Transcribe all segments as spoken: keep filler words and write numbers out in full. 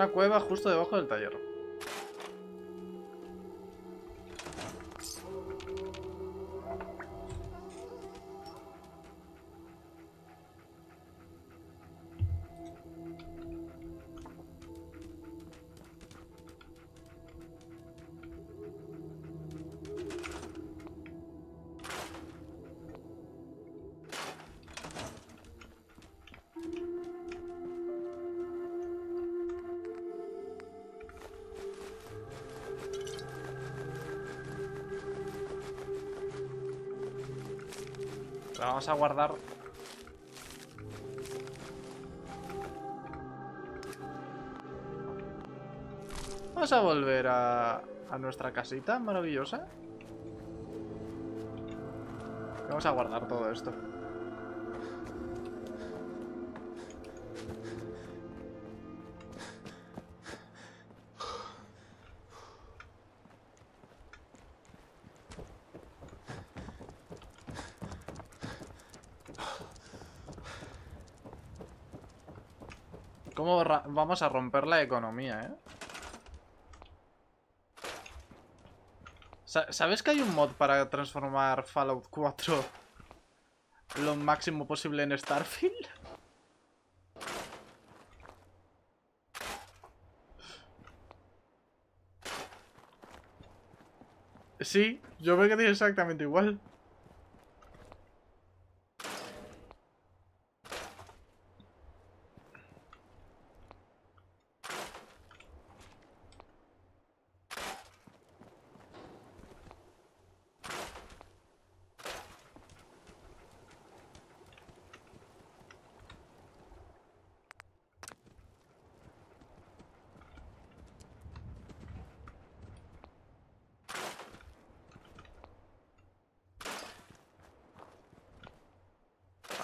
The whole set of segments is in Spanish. Una cueva justo debajo del taller. Vamos a guardar. Vamos a volver a, a nuestra casita maravillosa. Vamos a guardar todo esto. ¿Cómo vamos a romper la economía, eh? ¿Sabes que hay un mod para transformar Fallout cuatro lo máximo posible en Starfield? Sí, yo me quedé exactamente igual.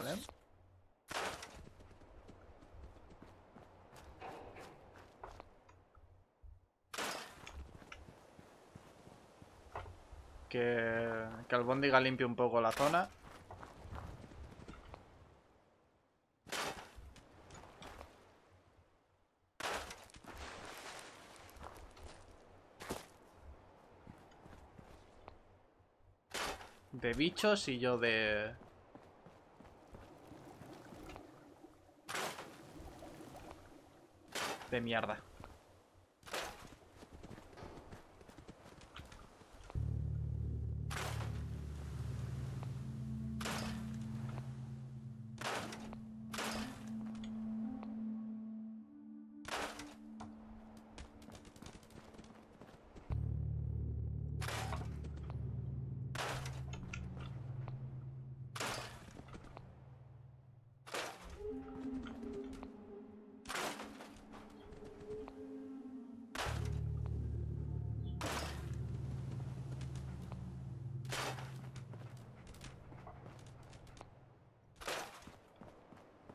Vale. Que, que Albóndiga limpie un poco la zona. De bichos y yo de... de mierda.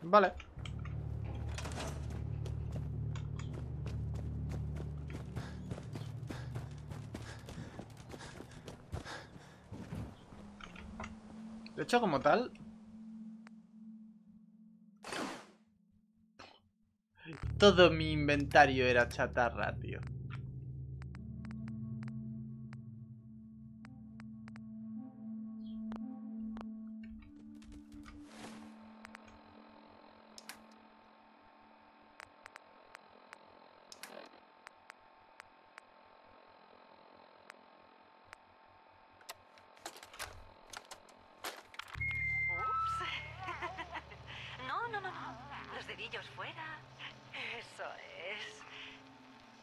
Vale. De hecho, como tal... todo mi inventario era chatarra, tío. Dedillos fuera. Eso es.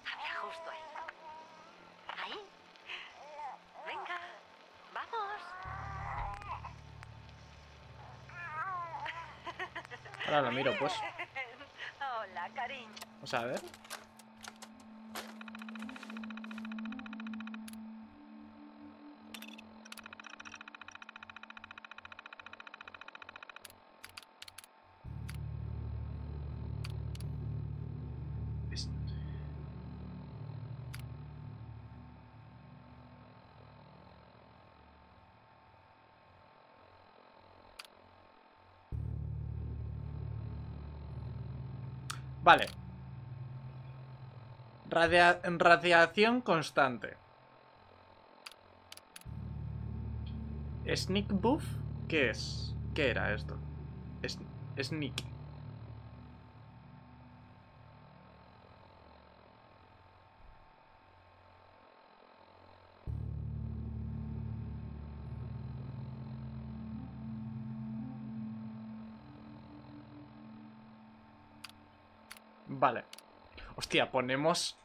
Había justo ahí. Ahí. Venga, vamos. Ahora lo miro, pues. Hola, cariño. Vamos a ver. Vale. Radia- radiación constante. ¿Sneak buff? ¿Qué es? ¿Qué era esto? Es sneak. Vale. Hostia, ponemos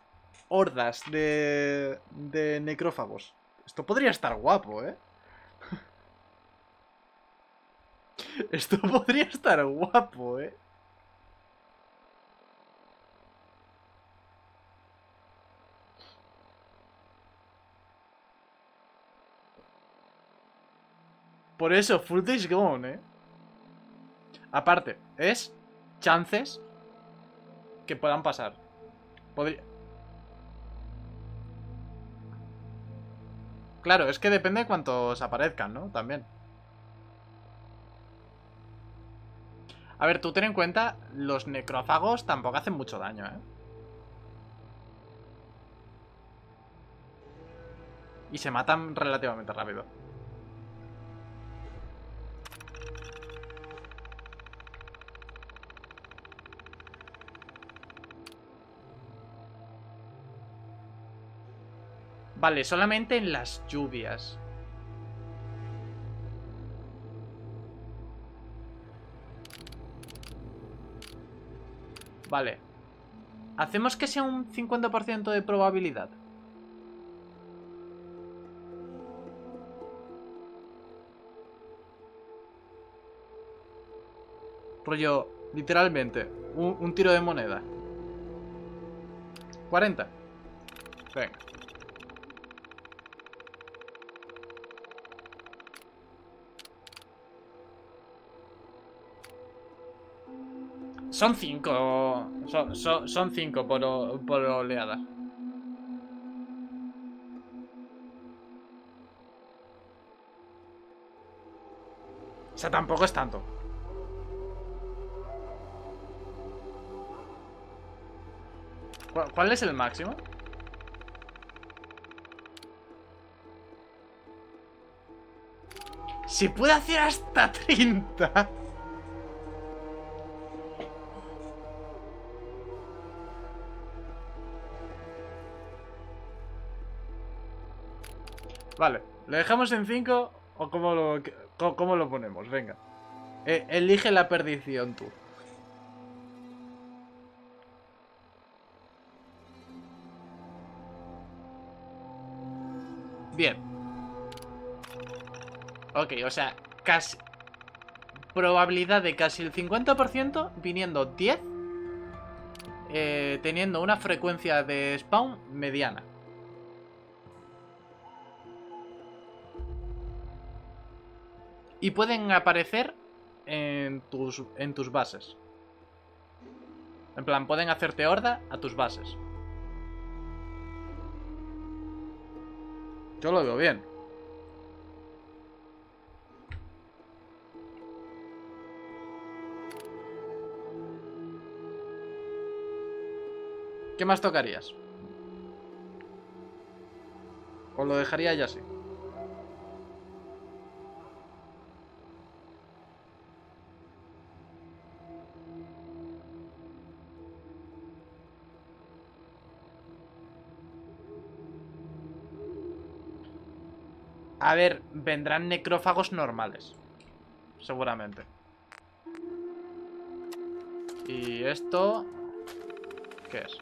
hordas de, de necrófagos. Esto podría estar guapo, ¿eh? Esto podría estar guapo, ¿eh? Por eso, full days gone, ¿eh? Aparte, es chances que puedan pasar. Podría... Claro, es que depende de cuántos aparezcan, ¿no? También. A ver, tú ten en cuenta, los necrófagos tampoco hacen mucho daño, ¿eh? Y se matan relativamente rápido. Vale, solamente en las lluvias. Vale. Hacemos que sea un cincuenta por ciento de probabilidad. Rollo, literalmente, un, un tiro de moneda. cuarenta. Venga. Son cinco. Son, son, son cinco por, o, por oleada. O sea, tampoco es tanto. ¿Cuál, cuál es el máximo? Se puede hacer hasta treinta. Vale, ¿le dejamos en cinco o cómo lo, cómo lo ponemos? Venga. Eh, elige la perdición tú. Bien. Ok, o sea, casi... Probabilidad de casi el cincuenta por ciento, viniendo diez. Eh, teniendo una frecuencia de spawn mediana. Y pueden aparecer en tus, en tus bases. En plan, pueden hacerte horda a tus bases. Yo lo veo bien. ¿Qué más tocarías? ¿O lo dejaría ya así? A ver, vendrán necrófagos normales. Seguramente. Y esto... ¿Qué es?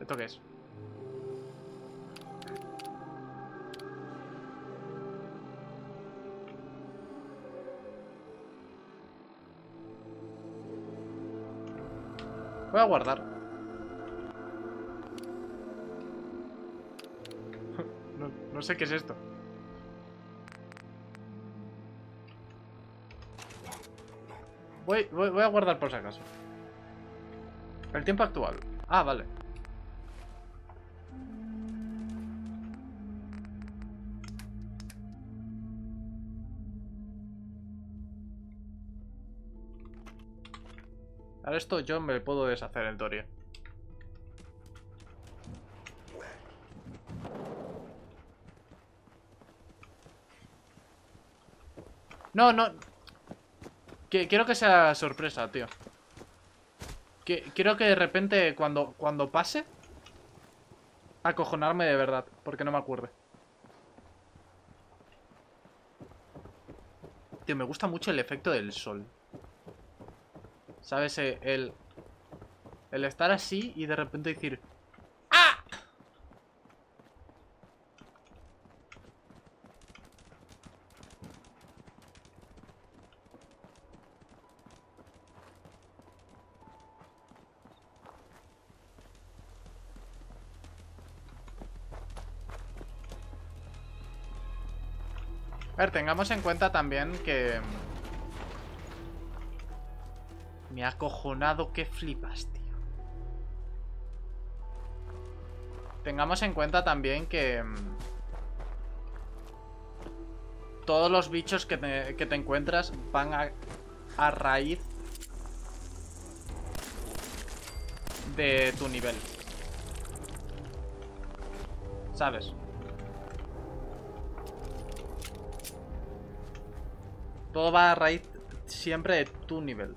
¿Esto qué es? Voy a guardar. No, no sé qué es esto. Voy, voy, voy a guardar por si acaso. El tiempo actual. Ah, vale. Ahora esto yo me puedo deshacer el Dorio. No, no. Que, quiero que sea sorpresa, tío. Que, quiero que de repente cuando, cuando pase, acojonarme de verdad, porque no me acuerdo. Tío, me gusta mucho el efecto del sol. ¿Sabes? El, el estar así y de repente decir... ¡Ah! A ver, tengamos en cuenta también que... Me ha acojonado que flipas, tío. Tengamos en cuenta también que... Todos los bichos que te, que te encuentras van a, a raíz de tu nivel. ¿Sabes? Todo va a raíz siempre de tu nivel.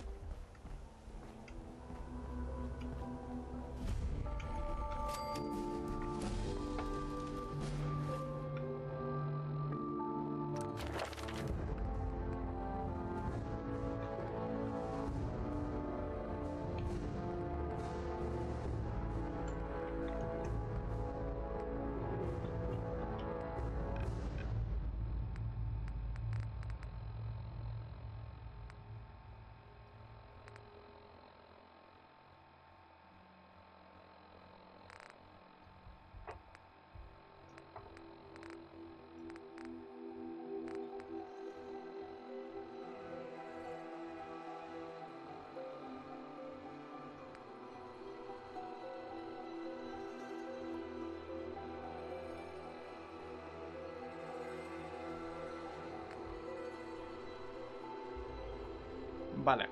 Vale.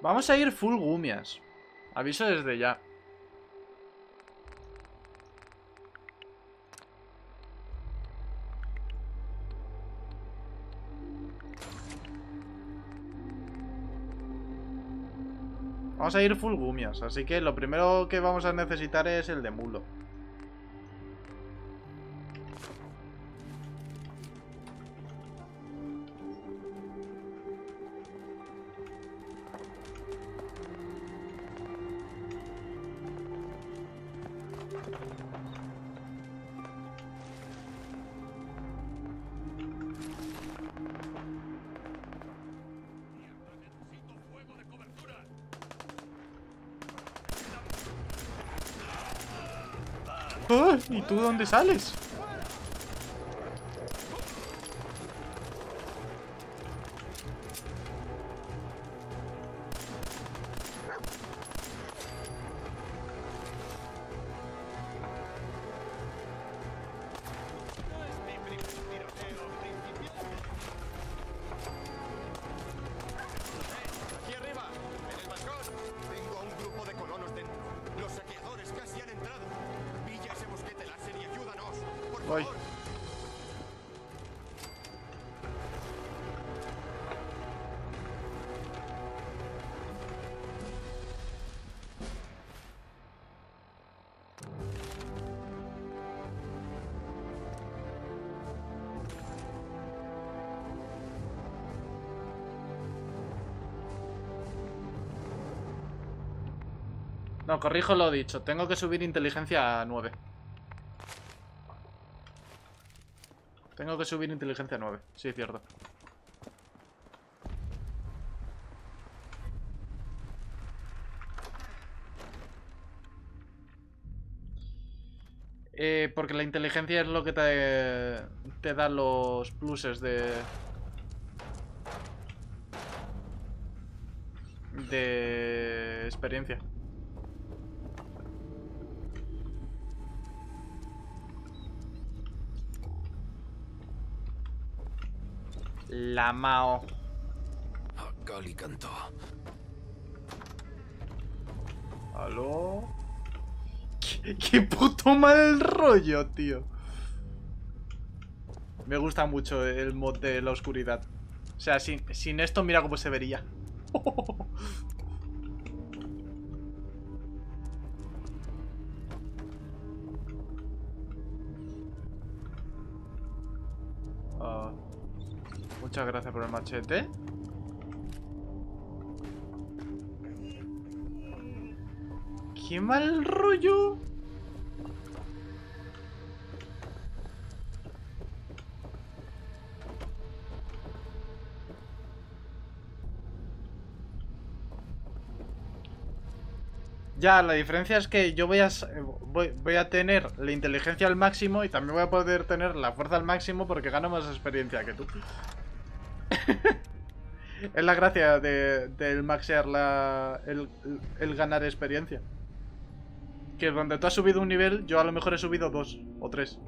Vamos a ir full gumias. Aviso desde ya. Vamos a ir full gumias. Así que lo primero que vamos a necesitar es el de mulo. Oh, ¿y tú dónde sales? No, corrijo lo dicho. Tengo que subir inteligencia a nueve. Tengo que subir inteligencia a nueve. Sí, es cierto. Eh, porque la inteligencia es lo que te, te da los pluses de... De experiencia. La Mao. Cali cantó. ¿Aló? ¿Qué, qué puto mal rollo, tío. Me gusta mucho el mod de la oscuridad. O sea, sin, sin esto mira cómo se vería. Uh, muchas gracias por el machete. ¡Qué mal rollo! Ya, la diferencia es que yo voy a, voy, voy a tener la inteligencia al máximo y también voy a poder tener la fuerza al máximo porque gano más experiencia que tú. Es la gracia de, del maxear la, el, el ganar experiencia. Que donde tú has subido un nivel, yo a lo mejor he subido dos o tres.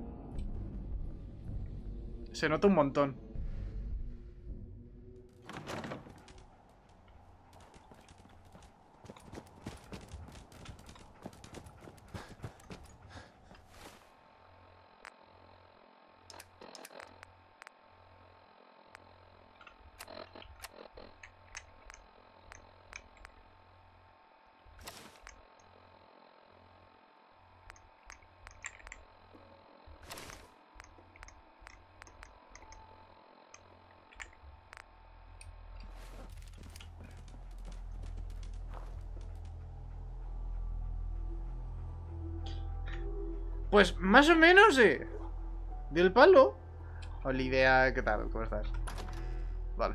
Se nota un montón. Pues más o menos, eh. Del palo. Olivia, ¿qué tal? ¿Cómo estás? Vale.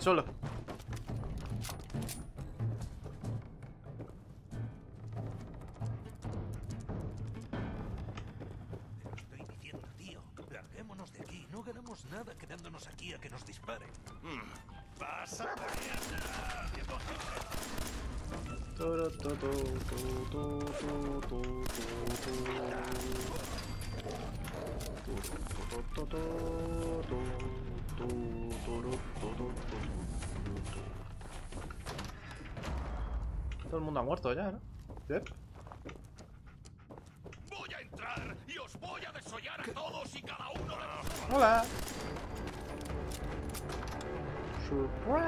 Solo. Te lo estoy diciendo, tío. Larguémonos de aquí. No ganamos nada quedándonos aquí a que nos disparen. Mm. Pasa. Todo el mundo ha muerto ya, ¿no? ¿Sí? Voy a entrar y os voy a desollar a todos y cada uno de los... Hola. Surprise.